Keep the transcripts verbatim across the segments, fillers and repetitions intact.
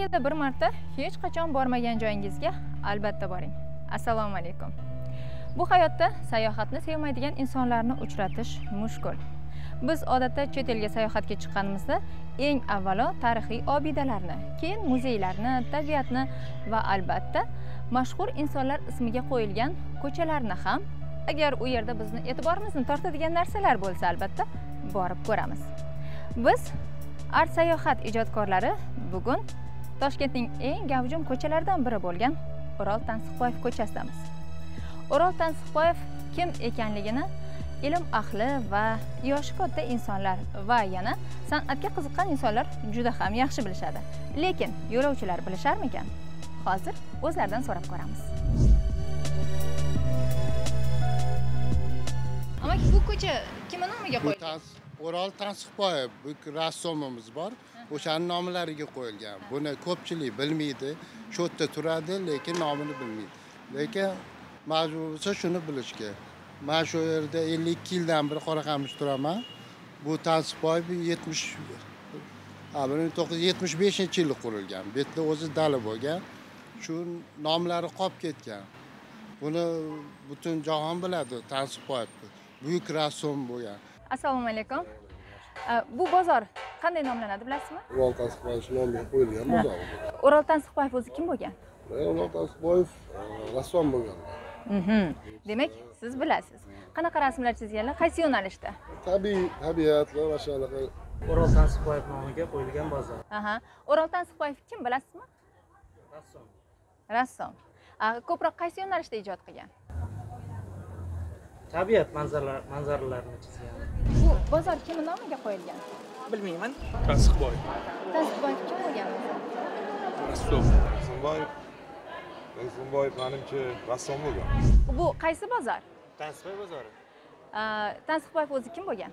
yilda bir marta hech qachon bormagan joyingizga albatta boring. Assalomu alaykum. Bu hayotda sayohatni sevmaydigan insonlarni uchratish mushkul. Biz odatda chet elga sayohatga chiqqanimizda eng avvalo tarixiy obidalarni, keyin muzeylarni, tabiatni va albatta mashhur insonlar ismiga qo'yilgan ko'chalarni ham, agar u yerda bizni e'tiborimizni tortadigan narsalar bo'lsa, albatta borib ko'ramiz. Biz art sayohat ijodkorlari bugun Toshkentning eng gavjum ko'chalaridan biri bo'lgan Oʻral Tansiqboyev ko'chasidamiz. Oʻral Tansiqboyev kim ekanligini ilm ahli va yoshi katta insonlar va yana san'atga qiziqqan insonlar juda ham yaxshi bilishadi. Lekin yo'lovchilar bilisharmikan? Hozir o'zlaridan so'rab ko'ramiz. Amaki bu ko'cha kim nomiga qo'yilgan? Oʻral Tansiqboyev rassomimiz bor. O'shaning nomlariga qo'yilgan. Buni ko'pchilik bilmaydi. Shu yerda turadi, lekin nomini bilmaydi. Lekin majbur bo'lsa shuni bilishga. Men shu yerda ellik ikki yildan beri Qoraqamish turaman. Bu Tansiqboyev yetmish to'qqiz yetmish beshinchi yilda qurilgan. Bu yerda o'zi dala bo'lgan. Shu nomlari qolib ketgan. Buni butun jahon biladi, Tansiqboyev. Buyuk rassom bo'lgan. Assalomu alaykum. Bu bozor qanday nomlanadi bilasizmi? Oʻral Tansiqboyev nomiga qo'yilgan bozor. Oʻral Tansiqboyev o'zi kim bo'lgan? Oʻral Tansiqboyev rassom bo'lgan. Mhm. Demek siz bilasiz. Qanaqa rasmlar chizganlar, qaysi yo'nalishda? Tabiiy, tabiatlar va shunaqa. Oʻral Tansiqboyev nomiga qo'yilgan bozor. Aha. Oʻral Tansiqboyev kim bilasizmi? Rassom. Rassom. Ko'proq qaysi yo'nalishda ijod qilgan? Tabiat manzaralari, manzaralarini chizgan. Bu bozor kim nomiga qo'yilgan? Bilmayman. Tansiqboyev. Tansiqboyev kim bo'lgan? Rassom. Tansiqboyev. Tansiqboyev menimcha rassom bo'lgan. Bu qaysi bozor? Tansiqboyev bozori. Tansiqboyev o'zi kim bo'lgan?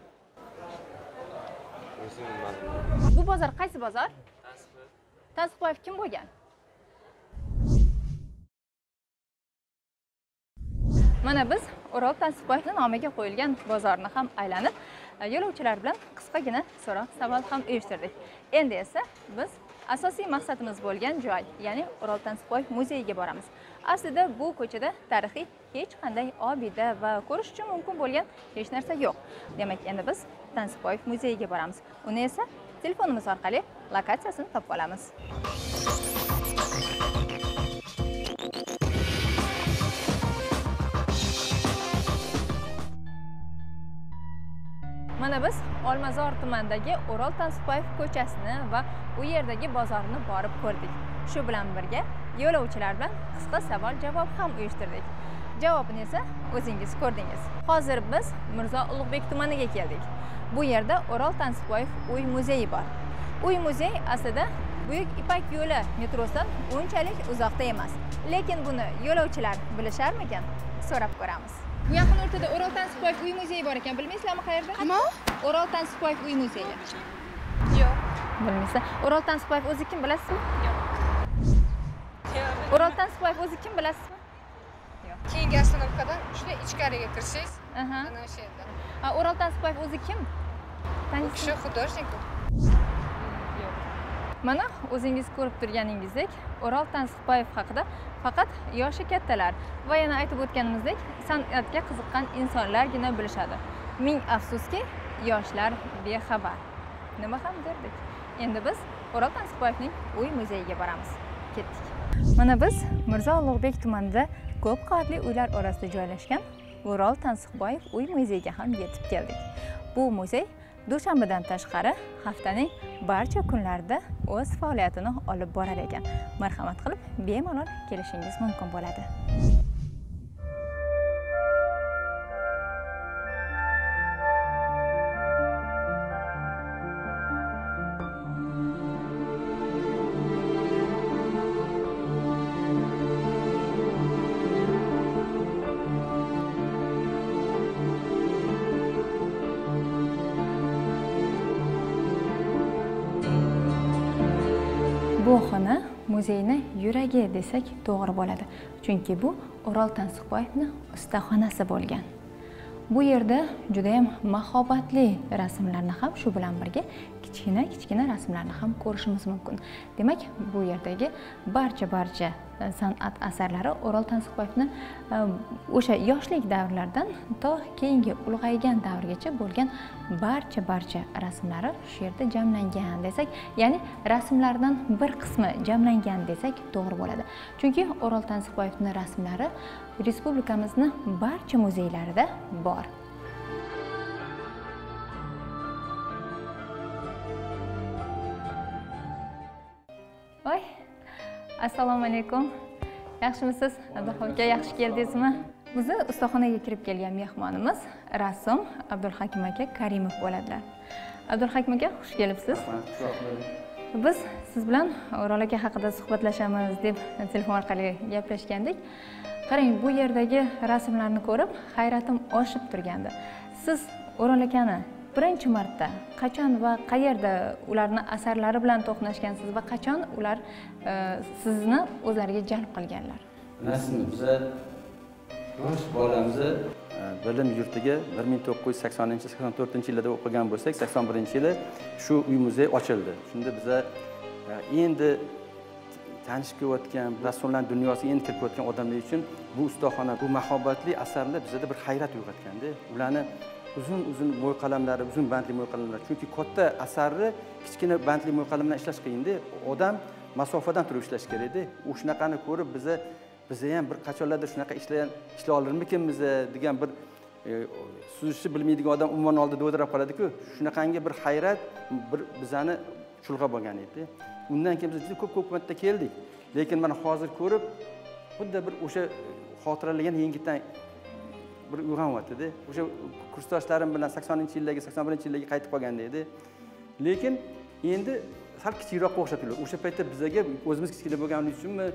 Bu bozor qaysi bozor? Tansiqboyev. Tansiqboyev kim bo'lgan? Mana biz Oʻral Tansiqboyevning nomiga qo'yilgan bozorni ham aylanib, yo'lovchilar bilan qisqagina so'roq-savol ham uyushtirdik. Endi esa biz asosiy maqsadimiz bo'lgan joy, ya'ni Oʻral Tansiqboyev muzeyiga boramiz. Aslida bu ko'chada tarixiy hech qanday obida va ko'rish uchun mumkin bo'lgan hech narsa yo'q. Demak, endi biz Tansiqboyev muzeyiga boramiz. Uni esa telefonimiz orqali lokatsiyasini topib olamiz. Mana biz Olmazor tumanidagi Oʻral Tansiqboyev ko'chasini va u yerdagi bozorni borib ko'rdik. Shu bilan birga yo'lovchilar bilan qisqa savol-javob ham uyushtirdik. Javobini esa o'zingiz ko'rdingiz. Hozir biz Mirzo Ulug'bek tumaniga keldik. Bu yerda Oʻral Tansiqboyev uy muzeyi bor. Uy muzey aslida Buyuk Ipak yo'li metrosidan unchalik uzoqda emas. Lekin buni yo'lovchilar bilisharmikan? So'rab ko'ramiz. Bu yaqin o'rtada Oʻral Tansiqboyev uy muzeyi bor ekan. Bilmaysizmi qayerda? Nima? Oʻral Tansiqboyev uy muzeyi. Yo'q. Bilmaysiz. Oʻral Tansiqboyev o'zi kim bilasizmi? Yo'q. Oʻral Tansiqboyev o'zi kim bilasizmi? Yo'q. Keyingi ostanovkadan shunday ichkariga kirsangiz, aha, ana o'sha yerda. A Oʻral Tansiqboyev o'zi kim? Tanisiz. Shu художник. Yo'q. Mana o'zingiz ko'rib turganingizdek, Oʻral Tansiqboyev haqida faqat yoshi kattalar va yana aytib o'tganimizdek, san'atga qiziqqan insonlargina bilishadi. Ming afsuski, yoshlar bexabar. Nima ham derdik. Endi biz Oʻral Tansiqboyevning uy muzeyiga boramiz. Ketdik. Mana biz Mirzo Ulug'bek tumanida ko'p qavatli uylar orasida joylashgan Oʻral Tansiqboyev uy muzeyiga ham yetib keldik. Bu muzey dushanbadan tashqari haftaning barcha kunlarida o'z faoliyatini olib borar ekan. Marhamat qilib bemalol kelishingiz mumkin bo'ladi. Bu xona muzeyni yuragi desak to'g'ri bo'ladi. Chunki bu Oʻral Tansiqboyevning ustaxonasi bo'lgan. Bu yerda juda ham mahobatli rasmlarni ham shu bilan birga kichkina kichkina rasmlarni ham ko'rishimiz mumkin. Demak, bu yerdagi barcha barcha san'at asarlari Oʻral Tansiqboyevni o'sha yoshlik davrlaridan to keyingi ulg'aygan davrgacha bo'lgan barcha barcha rasmlari shu yerda jamlangan desak, ya'ni rasmlardan bir qismi jamlangan desak to'g'ri bo'ladi. Chunki Oʻral Tansiqboyevning rasmlari respublikamizning barcha muzeylarida bor. Oy, assalomu alaykum. Yaxshimisiz? Abduhakimga yaxshi keldingizmi? Bizni ustaxonaga kirib kelgan mehmonimiz rassom Abdulhakim aka Karimov bo'ladilar. Abdulhakim aka, xush kelibsiz. Biz siz bilan Oʻral aka haqida suhbatlashamiz deb telefon orqali gaplashgandik. Qarang, bu yerdagi rasmlarni ko'rib hayratim oshib turgandi. Siz Oʻral akani birinchi marta qachon va qayerda ularni asarlari bilan to'qnashgansiz va qachon ular sizni o'zlariga jalb qilganlar? Nasib biza yosh bolamizni bilim yurtiga bir ming to'qqiz yuz saksoninchi sakson to'rtinchi yillarda o'qigan bo'lsak, sakson birinchi yili shu uy muzey ochildi. Shunda biza endi tanishib ko'rayotgan rassomlar dunyosiga endi kirib ko'rayotgan odamlar uchun bu ustaxona, bu mahobatli asarlar bizda bir hayrat uyg'otganda, ularni uzun uzun mo'y qalamlari, uzun bandli mo'y qalamlar. Chunki katta asarni kichkina bandli mo'y qalam bilan ishlash qiyin-da. Odam masofadan turib ishlash kerak-da. U shunaqani ko'rib biza biza ham bir qachonlarda shunaqa ishlagan ishlay olarmikinmiz degan bir suzishni bilmaydigan odam umuman oldi do'dirab qoladi-ku. Shunaqangi bir hayrat bir bizani chulg'a bo'lgan edi. Undan keyin biz juda ko'p-ko'p marta keldik. Lekin mana hozir ko'rib xuddi bir o'sha xotiralagan yengitdan bir uyg'onyapti-da. O'sha kursdoshlarim bilan saksoninchi yillarga, sakson birinchi yillarga qaytib qolganda edi. Lekin endi sal kichikroqqa o'xshatildi. O'sha paytda bizaga o'zimiz kichiklar bo'lganimiz uchunmi,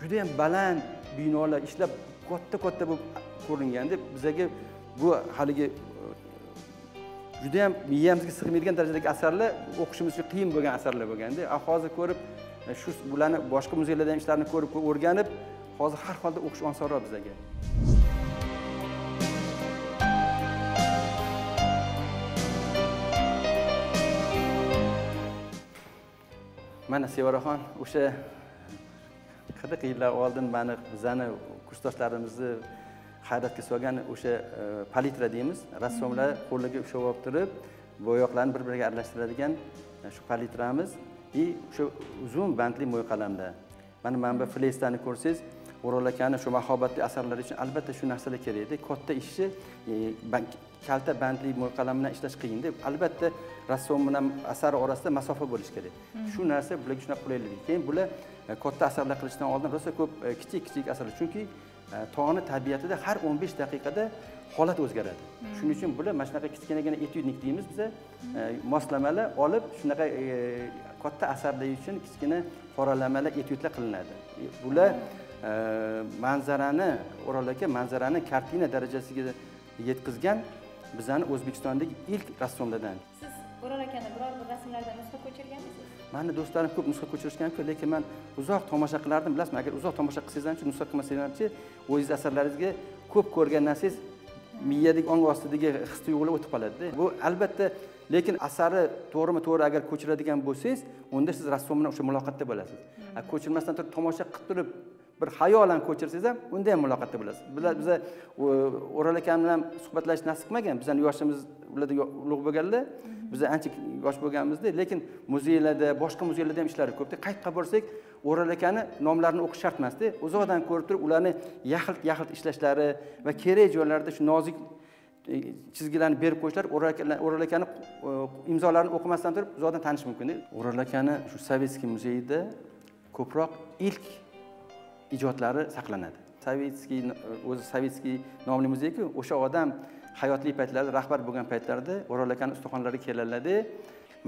juda ham baland binolar ishlab katta-katta bo'lib ko'ringanda, bizaga bu haligi juda ham miyamizga sig'maydigan darajadagi asarlar o'qishimiz uchun qiyin bo'lgan asarlar bo'lganda, hozir ko'rib shu bularni boshqa muzeylarda ham ishlarini ko'rib o'rganib, hozir har holda o'qish osonroq bizaga. Mana Sevaraxon o'sha qirq yillar oldin meni bizani kursdoshlarimizni hayratga solgan o'sha palitra deymiz, rassomlar qo'liga ushlab olib turib, bo'yoqlarni bir-biriga aralashtiradigan shu palitramiz va o'sha uzun bandli mo'y qalamlar. Mana mana bu flestani ko'rsangiz, Oʻral akaning shu mahobatli asarlari uchun albatta shu narsalar kerak-da. Katta ishni kalta bandli mo'y qalam bilan ishlash qiyin-da. Albatta rassom bilan asar orasida masofa bo'lish kerak. Shu narsa bularga shunday qulaylik. Keyin bular katta asarlar qilishdan oldin rosa ko'p kichik-kichik asarlar, chunki tog'ni tabiatida har o'n besh daqiqada holat o'zgaradi. Shuning uchun bular mana shunaqa kichkinagina etyudnik deymiz biz, moslamalar olib shunaqa katta asarlar uchun kichkina qoralamalar, etyudlar qilinadi. Bular manzarani, Oʻral aka manzarani kartina darajasiga yetkazgan bizani O'zbekistondagi ilk rassomlardan. Siz Oʻral akani biror bir rasmlardan nusxa ko'chirganmisiz? Meni do'stlarim ko'p nusxa ko'chirishgan-ku, lekin men uzoq tomosha qilardim. Bilasizmi, agar uzoq tomosha qilsangiz-chi, nusxa qilmasangiz-chi, o'zingiz asarlaringizga ko'p ko'rgan narsangiz miyadagi ong ostidagi his-tuyg'ular o'tib qoladi-da. Bu albatta, lekin asari to'g'rimi-to'g'ri agar ko'chiradigan bo'lsangiz, unda siz rassom bilan o'sha muloqotda bo'lasiz. Ko'chirmasdan turib tomosha qilib turib bir xayolan ko'chirsangiz ham unda ham muloqotda bo'lasiz. Biz Oʻral aka bilan suhbatlash nasib qilmagan, bizning yoshimiz ularda ulug' bo'lganlar, biz ancha yosh bo'lganimizda, lekin muzeylarda, boshqa muzeylarda ham ishlari ko'p-da. Qaytqa borsak, Oʻral akani nomlarini o'qish shart emas-da. Uzoqdan ko'rib turib, ularni yaxilt-yaxilt ishlashlari va kerak joylarda shu nozik chizgilarni berib qo'yishlar, Oʻral akani imzolarini o'qimasdan turib uzoqdan tanish mumkin-da. Oʻral akani shu Sovetskiy muzeyida ko'proq ilk ijodlari saqlanadi. Sovetskiy o'zi Sovetskiy nomli muzey-ku, o'sha odam hayotli paytlarda, rahbar bo'lgan paytlarda Oʻral akani ustaxonlariga kelanadi.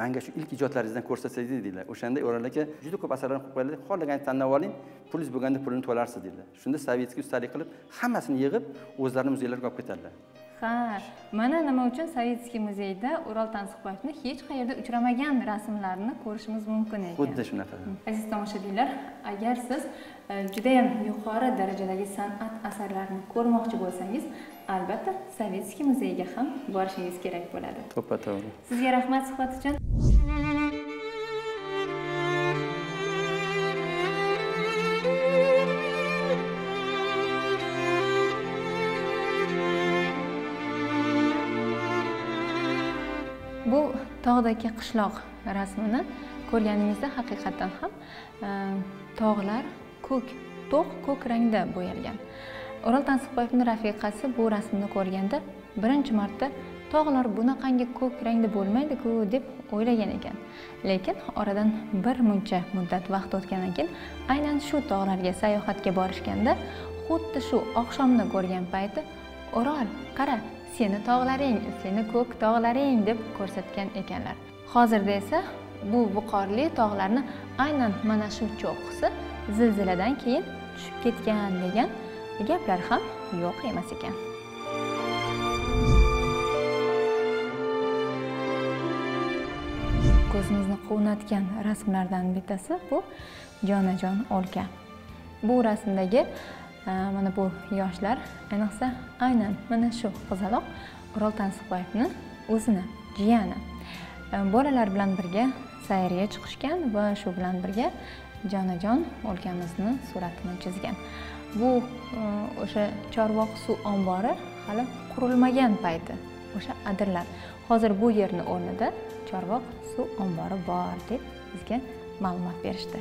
Menga shu ilk ijodlaringizdan ko'rsatsangiz dedilar. O'shanda Oʻral aka juda ko'p asarlarni qo'yib qo'yadi. Xohlagan tanlab oling, pulingiz bo'lganda pulini to'larsiz dedilar. Shunda Sovetskiy ustalik qilib, hammasini yig'ib, o'zlarini muzeylarga olib ketadilar. Ha, mana nima uchun Sovetskiy muzeyida Oʻral Tansiqboyevni hech qayerda uchramagan rasmlarini ko'rishimiz mumkin ekan. Xuddi shunaqa. Aziz tomoshabinlar, agar siz juda ham yuqori darajadagi san'at asarlarini ko'rmoqchi bo'lsangiz, albatta Sovetskiy muzeyiga ham borishingiz kerak bo'ladi. To'ppa-to'g'ri. Sizga rahmat suhbat uchun. Bu tog'dagi qishloq rasmini ko'rganingizda haqiqatan ham tog'lar ko'k, to'q ko'k rangda bo'yalgan. Oʻral Tansiqboyevning rafiqasi bu rasmni ko'rganda birinchi marta tog'lar bunaqangi ko'k rangda bo'lmaydi-ku deb o'ylagan ekan. Lekin oradan bir muncha muddat vaqt o'tgandan keyin aynan shu tog'larga sayohatga borishganda xuddi shu oqshomni ko'rgan payti Oʻral, qara, seni tog'laring, seni ko'k tog'laring deb ko'rsatgan ekanlar. Hozirda esa bu viqorli tog'larni aynan mana shu cho'qqisi zilziladan keyin tushib ketgan degan gaplar ham yo'q emas ekan. Ko'zimizni quvnatgan rasmlardan bittasi bu jonajon o'lka. Bu rasmdagi mana bu yoshlar, ayniqsa aynan mana shu qizaloq Oʻral Tansiqboyevni o'zini, jiyani bolalar bilan birga sayrga chiqishgan va shu bilan birga jonajon o'lkamizni suratini chizgan. Bu o'sha Chorvoq suv ombori hali qurilmagan payti, o'sha adirlar. Hozir bu yerni o'rnida Chorvoq suv ombori bor deb bizga ma'lumot berishdi.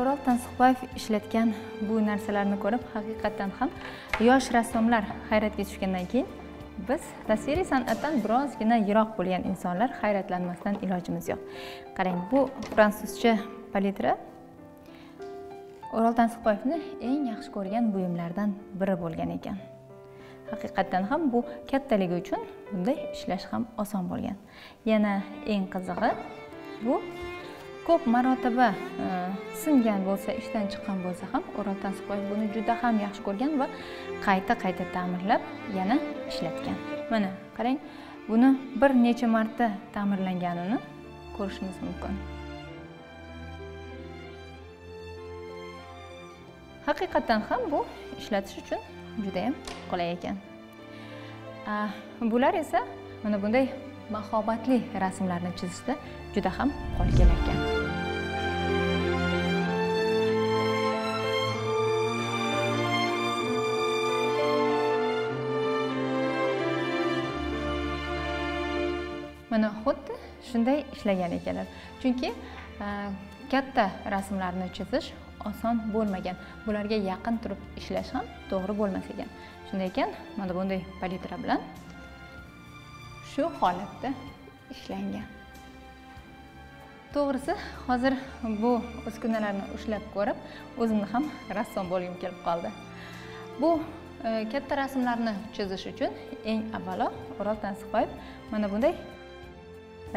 Oʻral Tansiqboyev ishlatgan bu narsalarni ko'rib haqiqatan ham yosh rassomlar hayratga tushgandan keyin biz tasviriy san'atdan birozgina yiroq bo'lgan insonlar hayratlanmasdan ilojimiz yo'q. Qarang, bu fransuzcha palitra Oʻral Tansiqboyevni eng yaxshi ko'rgan buyumlardan biri bo'lgan ekan. Haqiqatan ham bu kattaligi uchun bunday ishlash ham oson bo'lgan. Yana eng qizig'i bu ko'p marotaba singan bo'lsa, ishdan chiqqan bo'lsa ham Oʻral Tansiqboyev buni juda ham yaxshi ko'rgan va qayta-qayta ta'mirlab yana ishlatgan. Mana qarang, buni bir necha marta ta'mirlanganini ko'rishimiz mumkin. Haqiqatan ham bu ishlatish uchun juda ham qulay ekan. Bular esa mana bunday mahobatli rasmlarni chizishda juda ham qo'l kelar ekan. Mana xuddi shunday ishlagan ekanlar. Chunki katta rasmlarni chizish oson bo'lmagan. Bularga yaqin turib ishlash ham to'g'ri bo'lmas ekan. Shunday ekan, mana bunday palitra bilan shu holatda ishlangan. To'g'risi, hozir bu uskunalarni ushlab ko'rib, o'zimni ham rassom bo'lgim kelib qoldi. Bu katta rasmlarni chizish uchun eng avvalo Oʻral Tansiqboyev mana bunday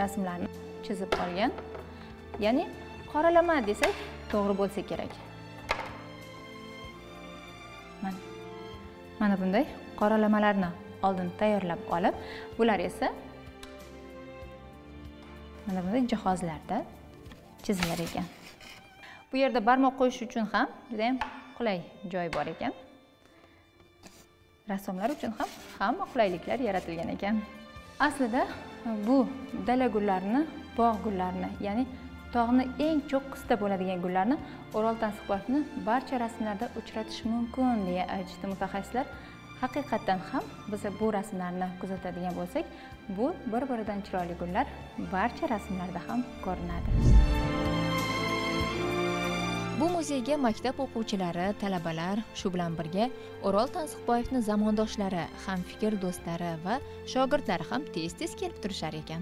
rasmlarni chizib olgan. Ya'ni qoralama desak to'g'ri bo'lsa kerak. Mana mana bunday qoralamalarni oldin tayyorlab olib, bular esa mana bunday jihozlarda chizilar ekan. Bu yerda barmoq qo'yish uchun ham juda ham qulay joy bor ekan. Rassomlar uchun ham hamma qulayliklar yaratilgan ekan. Aslida bu dala gullarini, bog' gullarini, ya'ni tog'ning eng cho'qqisida bo'ladigan gullarni Oʻral Tansiqboyevni barcha rasmlarda uchratish mumkin deya aytishdi mutaxassislar. Haqiqatan ham biz bu rasmlarni kuzatadigan bo'lsak, bu bir-biridan chiroyli gullar barcha rasmlarda ham ko'rinadi. Bu muzeyga maktab o'quvchilari, talabalar, shu bilan birga Oʻral Tansiqboyevni zamondoshlari, hamfikr do'stlari va shogirdlari ham tez-tez kelib turishar ekan.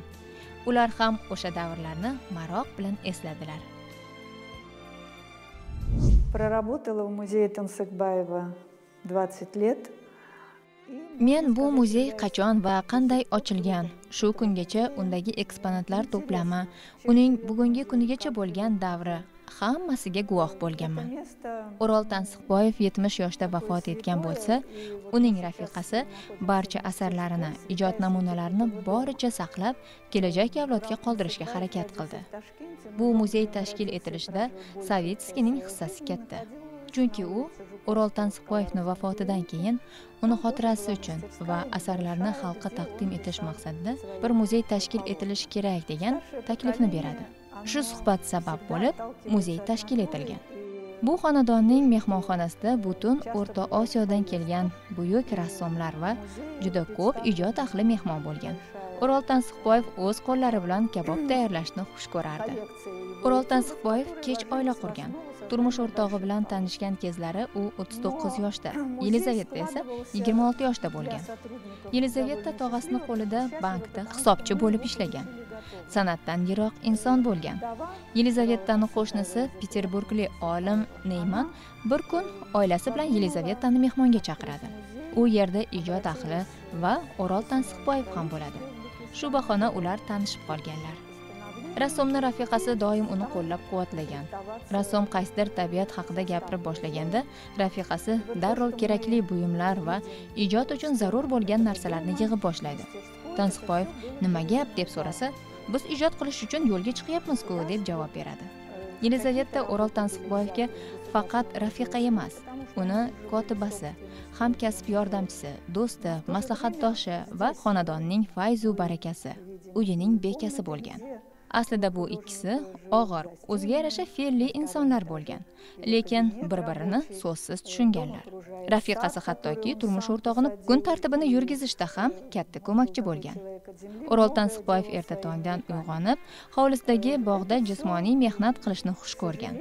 Ular ham o'sha davrlarni maroq bilan esladilar. Проработала в музее Тансыкбаева двадцать лет. Men bu muzey qachon va qanday ochilgan, shu kungacha undagi eksponatlar to'plami, uning bugungi kunigacha bo'lgan davri hammasiga guvoh bo'lganman. Oʻral Tansiqboyev yetmish yoshda vafot etgan bo'lsa, uning rafiqasi barcha asarlarini, ijod namunalarini boricha saqlab, kelajak avlodga qoldirishga harakat qildi. Bu muzey tashkil etilishida Sovetskiyning hissasi katta. Chunki u Oʻral Tansiqboyevning vafotidan keyin uni xotirasi uchun va asarlarini xalqqa taqdim etish maqsadida bir muzey tashkil etilishi kerak degan taklifni beradi. Shu suhbat sabab bo'lib muzey tashkil etilgan. Bu xonadonning mehmonxonasida butun O'rta Osiyodan kelgan buyuk rassomlar va juda ko'p ijod ahli mehmon bo'lgan. Oʻral Tansiqboyev o'z qo'llari bilan kabob tayyorlashni xush ko'rardi. Oʻral Tansiqboyev kech oila qurgan. Turmush o'rtog'i bilan tanishgan kezlari u o'ttiz to'qqiz yoshda, Yelizaveta esa yigirma olti yoshda bo'lgan. Yelizaveta tog'asining qo'lida bankda hisobchi bo'lib ishlagan. San'atdan yiroq inson bo'lgan. Yelizavetaning qo'shnisi Peterburglik olim Neyman bir kun oilasi bilan Yelizavetani mehmonga chaqiradi. U yerda ijod ahli va Oʻral Tansiqboyev ham bo'ladi. Shu bahona ular tanishib qolganlar. Rassomni rafiqasi doim uni qo'llab-quvvatlagan. Rassom qaysidir tabiat haqida gapirib boshlaganda, rafiqasi darrov kerakli buyumlar va ijod uchun zarur bo'lgan narsalarni yig'ib boshlaydi. Tansiqboyev nima gap deb so'rasa, biz ijod qilish uchun yo'lga chiqyapmiz-ku deb javob beradi. Yelizaveta Oʻral Tansiqboyevga faqat rafiqa emas, uni kotibasi, hamkasb yordamchisi, do'sti, maslahatdoshi va xonadonning fayzu barakasi, uyining bekasi bo'lgan. Aslida bu ikkisi og'ir, o'ziga yarasha fe'lli insonlar bo'lgan, lekin bir-birini so'zsiz tushunganlar. Rafiqasi hattoki turmush o'rtog'ini kun tartibini yurgizishda ham katta ko'makchi bo'lgan. Oʻral Tansiqboyev erta tongdan uyg'onib, hovlisidagi bog'da jismoniy mehnat qilishni xush ko'rgan.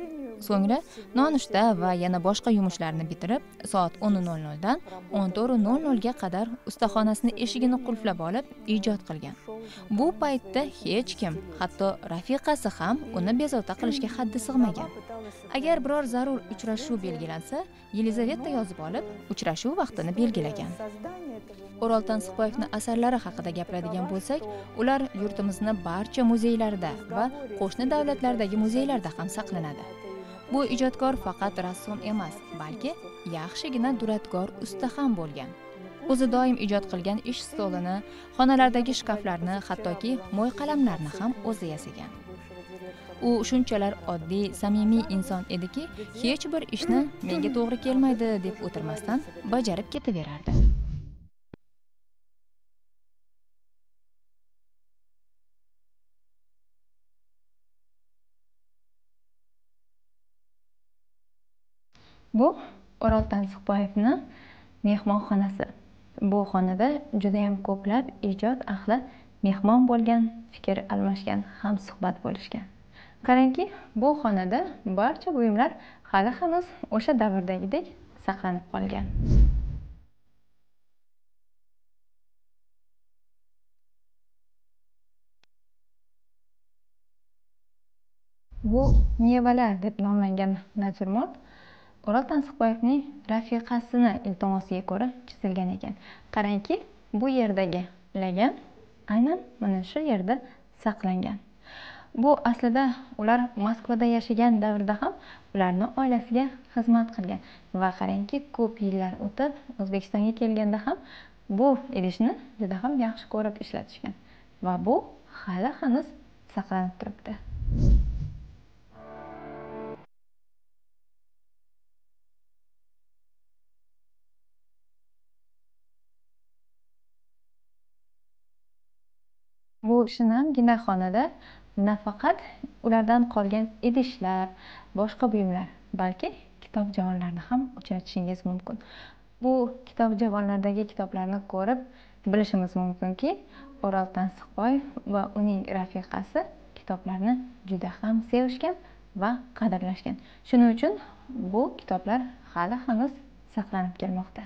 So'ngra nonushta va yana boshqa yumushlarni bitirib, soat o'n dan o'n to'rt ga qadar ustaxonasini eshigini qulflab olib, ijod qilgan. Bu paytda hech kim, hatto rafiqasi ham uni bezovta qilishga haddi sig'magan. Agar biror zarur uchrashuv belgilansa, Yelizaveta yozib olib, uchrashuv vaqtini belgilagan. Oʻral Tansiqboyevning asarlari haqida gapiradigan bo'lsak, ular yurtimizning barcha muzeylarida va qo'shni davlatlardagi muzeylarda ham saqlanadi. Bu ijodkor faqat rassom emas, balki yaxshigina duradgor usta ham bo'lgan. O'zi doim ijod qilgan ish stolini, xonalardagi shkaflarni, hattoki mo'y qalamlarni ham o'zi yasagan. U shunchalar oddiy, samimiy inson ediki, hech bir ishni menga to'g'ri kelmaydi deb o'tirmasdan bajarib ketaverardi. Bu Oʻral Tansiqboyevning mehmonxonasi. Bu xonada juda ham ko'plab ijod ahli mehmon bo'lgan, fikr almashgan, ham suhbat bo'lishgan. Qarangki, bu xonada barcha buyumlar hali hanuz o'sha davrdagidek saqlanib qolgan. Bu mevalar deb nomlangan naturmort Oʻral Tansiqboyevning rafiqasini iltimosiga ko'ra chizilgan ekan. Qarangki, bu yerdagi lagan aynan mana shu yerda saqlangan. Bu aslida ular Moskvada yashagan davrda ham ularning oilasiga xizmat qilgan va qarangki, ko'p yillar o'tib O'zbekistonga kelganda ham bu idishni juda ham yaxshi ko'rib ishlatishgan va bu hali hanuz saqlanib turibdi. Bu shinamgina xonada nafaqat ulardan qolgan idishlar, boshqa buyumlar, balki kitob javonlarni ham uchratishingiz mumkin. Bu kitob javonlardagi kitoblarni ko'rib bilishimiz mumkinki, Oʻral Tansiqboyev va uning rafiqasi kitoblarni juda ham sevishgan va qadrlashgan. Shuning uchun bu kitoblar hali hanuz saqlanib kelmoqda.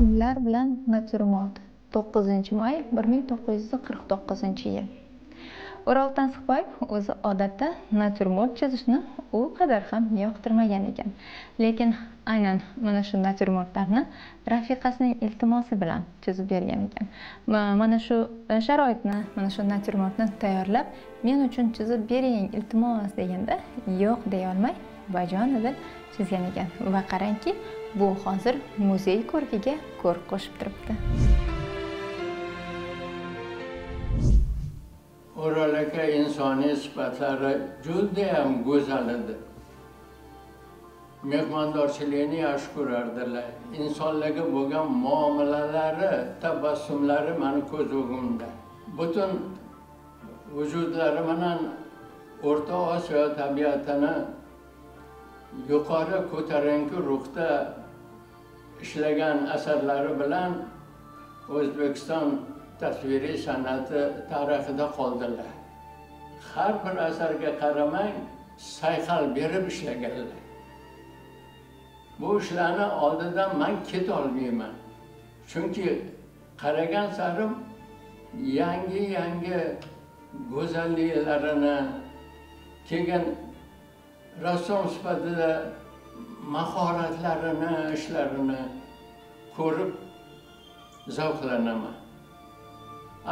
Gullar bilan naturmort, to'qqizinchi may bir ming to'qqiz yuz qirq to'qqizinchi yil. Oʻral Tansiqboyev o'zi odatda naturmort chizishni u qadar ham yoqtirmagan ekan, lekin aynan mana shu naturmortlarni rafiqasining iltimosi bilan chizib bergan ekan. Mana shu sharoitni, mana shu naturmortni tayyorlab, men uchun chizib bering iltimos deganda, yo'q deya olmay, bajonidil chizgan ekan va qarangki, bu hozir muzey ko'rkiga ko'rk qo'shib turibdi. Oʻral aka insoniy sifatlari juda ham go'zal edi. mehmondorchilikni yaxshi ko'rardilar. İnsanlarga bo'lgan muomalalari, tabassumlari meni ko'z o'ngimda. Butun vujudlari bilan O'rta Osiyo tabiatini yuqori ko'tarinki ruhda ishlagan asarlari bilan O'zbekiston tasviriy san'ati tarixida qoldilar. Har bir asarga qaramay sayqal berib ishlaganlar. Bu işlerini aldıdan ben ket olmayayım. Çünkü karagan sarım yangi yangi güzelliklerini, keyin rassom sifatida mahoratlarini, işlerini ko'rib zavqlanaman.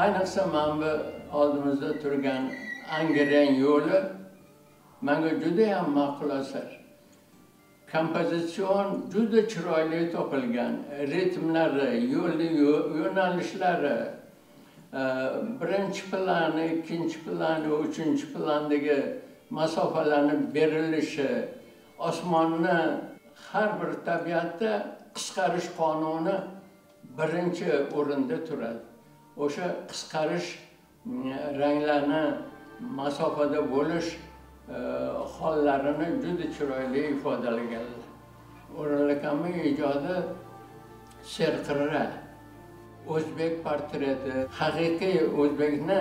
Ayniqsa men bu oldimizda turgan Angren yo'li menga juda ham ma'qul asar. Kompozitsion juda chiroyli topilgan, ritmlari, yo'li, yo'nalishlari, birinchi plan, ikkinchi plan, uchinchi plandagi masofalarning berilishi, osmonni har bir tabiatda qisqarish qonuni birinchi o'rinda turadi. O'sha qisqarish ranglarni masofada bo'lish hollarini juda chiroyli ifodalaganlar. O'ral akaning ijodi serqirra o'zbek portreti, haqiqiy o'zbekni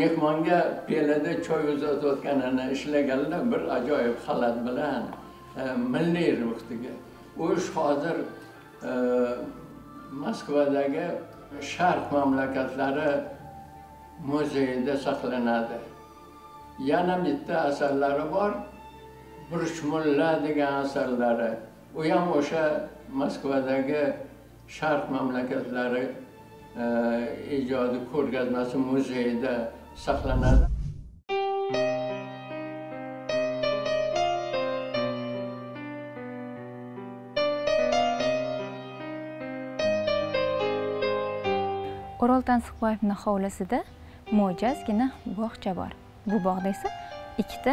mehmonga pelada choy uzatayotganini ishlaganlar bir ajoyib xalat bilan milliy ruhdagi. U hozir Moskvadagi Sharq mamlakatlari muzeyida saqlanadi. Yana bitta asarlari bor, Burchmulla degan asarlari. U ham o'sha Moskvadagi Sharq mamlakatlari ijodi ko'rgazmasi muzeyida saqlanadi. Oʻral Tansiqboyevning hovlisida mo'jazgina bog'cha bor. Bu bog'da esa ikkita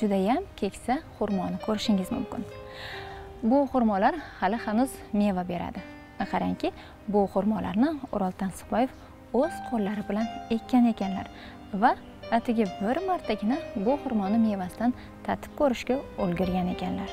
judayam keksa xurmoni ko'rishingiz mumkin. Bu xurmolar hali hanuz meva beradi. Qarangki, bu xurmolarni Oʻral Tansiqboyev o'z qo'llari bilan ekkan ekanlar va atigi bir martagina bu xurmoni mevasidan tatib ko'rishga ulgurgan ekanlar.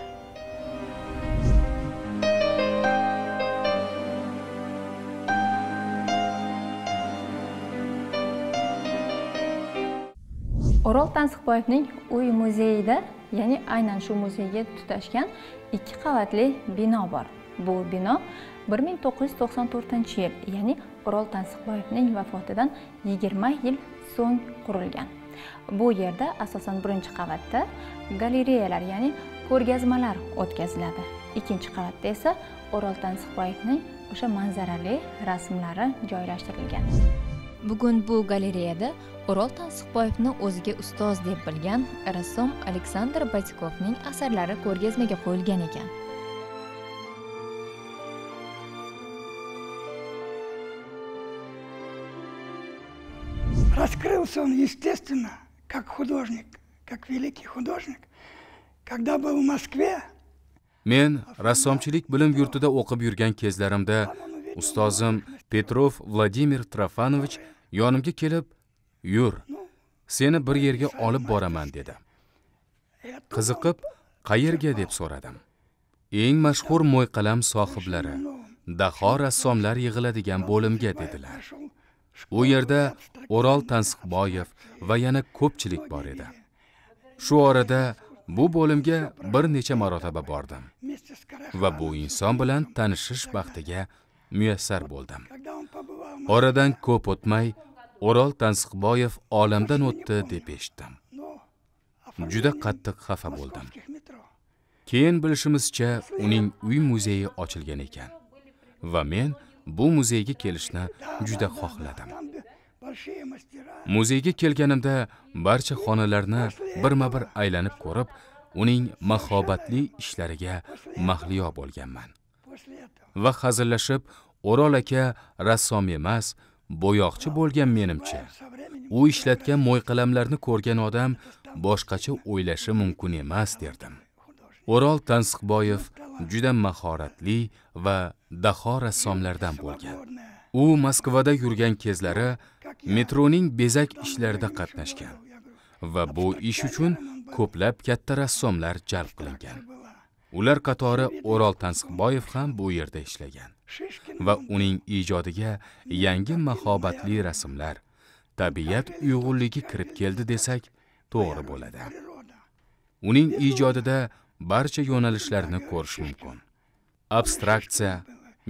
Oʻral Tansiqboyevning uy muzeyida, ya'ni aynan shu muzeyga tutashgan ikki qavatli bino bor. Bu bino bir ming to'qqiz yuz to'qson to'rtinchi yil, ya'ni Oʻral Tansiqboyevning vafotidan yigirma yil so'ng qurilgan. Bu yerda asosan birinchi qavatda galereyalar, ya'ni ko'rgazmalar o'tkaziladi. ikkinchi qavatda esa Oʻral Tansiqboyevning o'sha manzarali rasmlari joylashtirilgan. Bugun bu galereyada Oʻral Tansiqboyevni o'ziga ustoz deb bilgan rassom Aleksandr Batikovning asarlari ko'rgazmaga qo'yilgan ekan. Раскрылся он, естественно, как художник, как великий художник, когда был в Москве. Men rassomchilik bilim yurtida o'qib yurgan kezlarimda ustozim Petrov Vladimir Trофanovich yonimga kelib, "Yur, seni bir yerga olib boraman" dedi. Qiziqib, qayerga deb so'radim. Eng mashhur mo'yqalam sohiblari, daho rassomlar yig'iladigan bo'limga dedilar. U yerda Oʻral Tansiqboyev va yana ko'pchilik bor edi. Shu orada bu bo'limga bir necha marotaba bordim va bu inson bilan tanishish baxtiga müyassar bo'ldim. Oradan ko'p o'tmay Oʻral Tansiqboyev olamdan o'tdi deb eshitdim. Juda qattiq xafa bo'ldim. Keyin bilishimizcha uning uy muzeyi ochilgan ekan va men bu muzeyga kelishni juda xohladim. Muzeyga kelganimda barcha xonalarni birma-bir aylanib ko'rib, uning mahobatli ishlariga mahliyo bo'lganman. Va hazillashib, Oʻral aka rassom emas, bo'yoqchi bo'lgan menimcha. U ishlatgan mo'yqalamlarni ko'rgan odam boshqacha o'ylashi mumkin emas derdim. Oʻral Tansiqboyev juda mahoratli va daho rassomlardan bo'lgan. U Moskvada yurgan kezlari metroning bezak ishlarida qatnashgan va bu ish uchun ko'plab katta rassomlar jalb qilingan. Ular qatori Oʻral Tansiqboyev ham bu yerda ishlagan va uning ijodiga yangi mahobatli rasmlar, tabiat uyg'unligi kirib keldi desak to'g'ri bo'ladi. Uning ijodida barcha yo'nalishlarni ko'rish mumkin. Abstraksiya,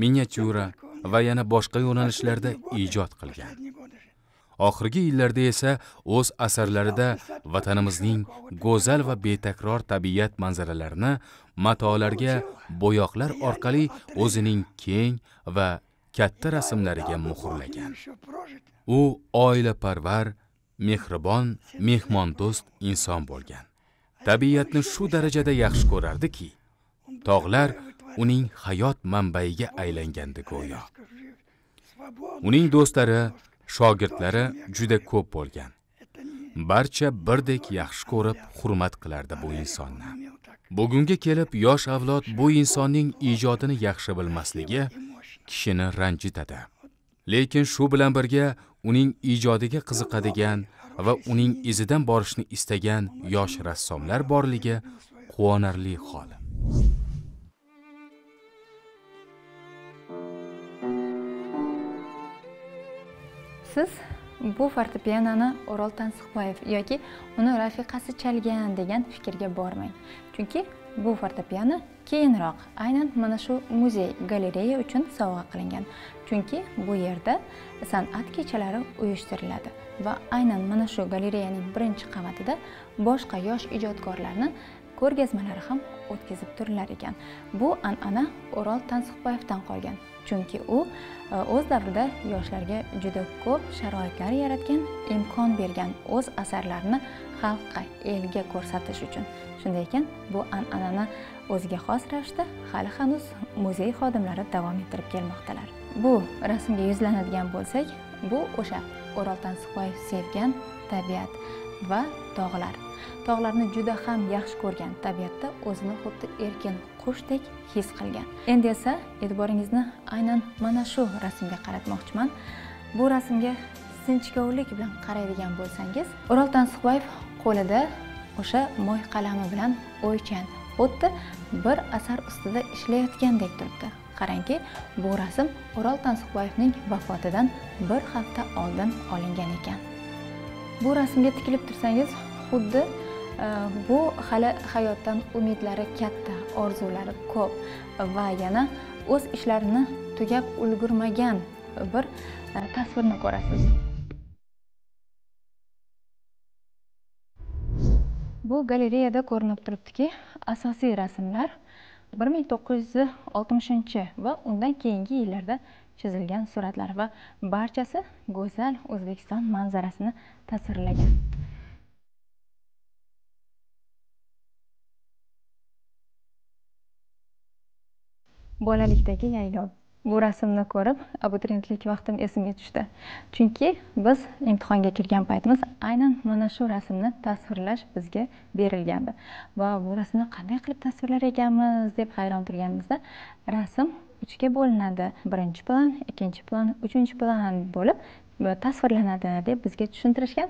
miniatyura va yana boshqa yo'nalishlarda ijod qilgan. Oxirgi yillarda esa o'z asarlarida vatanimizning go'zal va betakror tabiat manzaralarini matolarga, bo'yoqlar orqali o'zining keng va katta rasmlariga muhrlagan. U oilaparvar, mehribon, mehmondo'st inson bo'lgan. Tabiatni shu darajada yaxshi ko'rardiki, tog'lar uning hayot manbayiga aylangandi go'yo. Uning do'stlari, shogirdlari juda ko'p bo'lgan. Barcha birdek yaxshi ko'rib, hurmat qilardi bu insonni. Bugunga kelib yosh avlod bu insonning ijodini yaxshi bilmasligi kishini ranjitadi. Lekin shu bilan birga uning ijodiga qiziqadigan va uning izidan borishni istagan yosh rassomlar borligi quvonarli hol. Siz bu fortepianoni Oʻral Tansiqboyev yoki uni rafiqasi chalgan degan fikrga bormang. Chunki bu fortepiano keyinroq aynan mana shu muzey, galereya uchun sovg'a qilingan. Chunki bu yerda san'at kechalari uyushtiriladi va aynan mana shu galereyaning birinchi qavatida boshqa yosh ijodkorlarni ko'rgazmalari ham o'tkazib turilar ekan. Bu an'ana Oʻral Tansiqboyevdan qolgan. Chunki u o'z davrida yoshlarga juda ko'p sharoitlar yaratgan, imkon bergan o'z asarlarini xalqqa, elga ko'rsatish uchun. Shunday ekan, bu an'anani o'ziga xos ravishda hali hanuz muzey xodimlari davom ettirib kelmoqdalar. Bu rasmga yuzlanadigan bo'lsak, bu o'sha Oʻral Tansiqboyev sevgan tabiat va tog'lar. Tog'larni juda ham yaxshi ko'rgan, tabiatda o'zini xuddi erkin qushdek his qilgan. Endi esa e'tiboringizni aynan mana shu rasmga qaratmoqchiman. Bu rasmga sinchkovlik bilan qaraydigan bo'lsangiz, Oʻral Tansiqboyev qo'lida o'sha moy qalami bilan o'ychan, xuddi bir asar ustida ishlayotgandek turibdi. Qarangki, bu rasm Oʻral Tansiqboyevning vafotidan bir hafta oldin olingan ekan. Bu rasmga tikilib tursangiz, xuddi bu hali hayotdan umidlari katta, orzulari ko'p va yana o'z ishlarini tugab ulgurmagan bir tasvirni ko'rasiz. Bu galereyada ko'rinib turibdiki, asosiy rasmlar bir ming to'qqiz yuz oltmishinchi va undan keyingi yillarda chizilgan suratlar va barchasi go'zal O'zbekiston manzarasini tasvirlagan. Bolalikdagi yaylov. Bu rasmni ko'rib, abituriyentlik vaqtim esimga tushdi. Chunki biz imtihonga kirgan paytimiz aynan mana shu rasmni tasvirlash bizga berilgandi. Va bu rasmni qanday qilib tasvirlar ekanmiz deb hayron turganimizda, rasm uchga bo'linadi. Birinchi plan, ikkinchi plan, uchinchi plan bo'lib tasvirlanadi deb bizga tushuntirishgan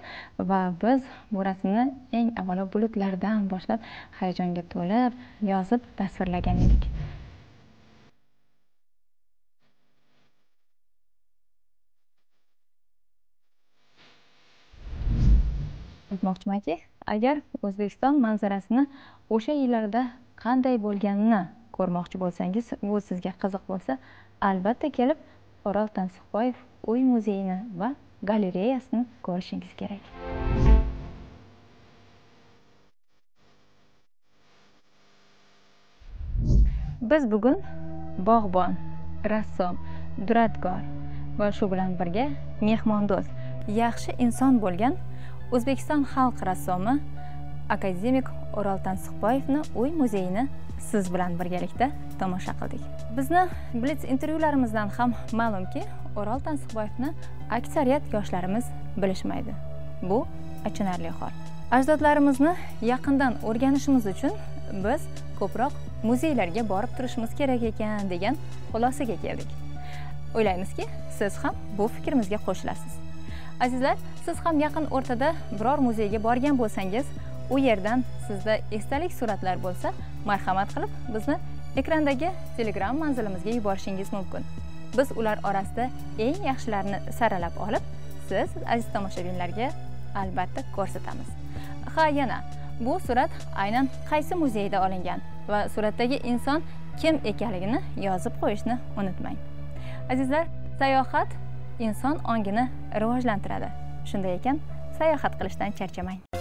va biz bu rasmni eng avvalo bulutlardan boshlab hayajonga to'lib yozib tasvirlagan edik. Aytmoqchimanki, agar O'zbekiston manzarasini o'sha yillarda qanday bo'lganini ko'rmoqchi bo'lsangiz, bu sizga qiziq bo'lsa, albatta kelib Oʻral Tansiqboyev uy muzeyini va galereyasini ko'rishingiz kerak. Biz bugun bog'bon, rassom, duradgor va shu bilan birga mehmondo'st, yaxshi inson bo'lgan O'zbekiston xalq rassomi akademik Oʻral Tansiqboyevni uy muzeyini siz bilan birgalikda tomosha qildik. Bizni blitz intervyularimizdan ham ma'lumki, Oʻral Tansiqboyevni aksariyat yoshlarimiz bilishmaydi. Bu achinarli hol. Ajdodlarimizni yaqindan o'rganishimiz uchun biz ko'proq muzeylarga borib turishimiz kerak ekan degan xulosaga keldik. O'ylaymizki, siz ham bu fikrimizga qo'shilasiz. Azizlar, siz ham yaqin o'rtada biror muzeyga borgan bo'lsangiz, u yerdan sizda esdalik suratlar bo'lsa, marhamat qilib bizni ekrandagi Telegram manzilimizga yuborishingiz mumkin. Biz ular orasida eng yaxshilarini saralab olib, siz aziz tomoshabinlarga albatta ko'rsatamiz. Ha, yana bu surat aynan qaysi muzeyda olingan va suratdagi inson kim ekanligini yozib qo'yishni unutmang. Azizlar, sayohat inson ongini rivojlantiradi. Shunday ekan, sayohat qilishdan charchamang.